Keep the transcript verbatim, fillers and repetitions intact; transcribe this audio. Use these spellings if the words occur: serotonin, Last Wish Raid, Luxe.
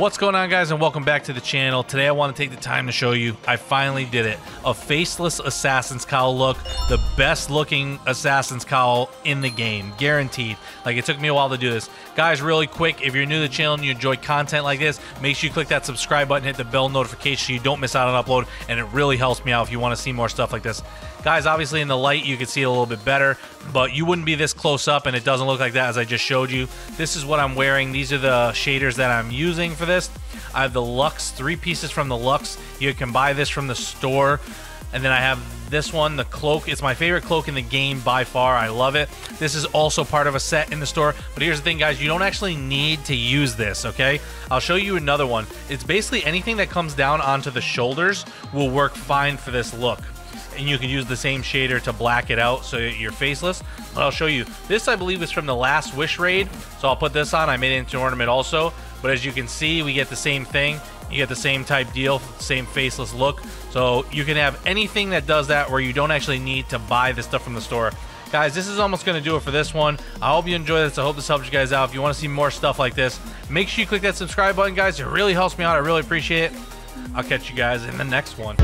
What's going on, guys, and welcome back to the channel. Today I want to take the time to show you, I finally did it, a faceless assassin's cowl look, the best looking assassin's cowl in the game, guaranteed. Like, it took me a while to do this. Guys, really quick, if you're new to the channel and you enjoy content like this, make sure you click that subscribe button, hit the bell notification so you don't miss out on an upload, and it really helps me out if you want to see more stuff like this. Guys, obviously in the light you can see it a little bit better, but you wouldn't be this close up and it doesn't look like that as I just showed you. This is what I'm wearing. These are the shaders that I'm using for this. I have the Luxe, three pieces from the Luxe. You can buy this from the store. And then I have this one, the cloak. It's my favorite cloak in the game by far. I love it. This is also part of a set in the store. But here's the thing, guys. You don't actually need to use this, okay? I'll show you another one. It's basically anything that comes down onto the shoulders will work fine for this look. And you can use the same shader to black it out so you're faceless. But I'll show you. This, I believe, is from the Last Wish Raid. So I'll put this on. I made it into an ornament also. But as you can see, we get the same thing. You get the same type deal, same faceless look. So you can have anything that does that where you don't actually need to buy the stuff from the store. Guys, this is almost going to do it for this one. I hope you enjoy this. I hope this helps you guys out. If you want to see more stuff like this, make sure you click that subscribe button, guys. It really helps me out. I really appreciate it. I'll catch you guys in the next one.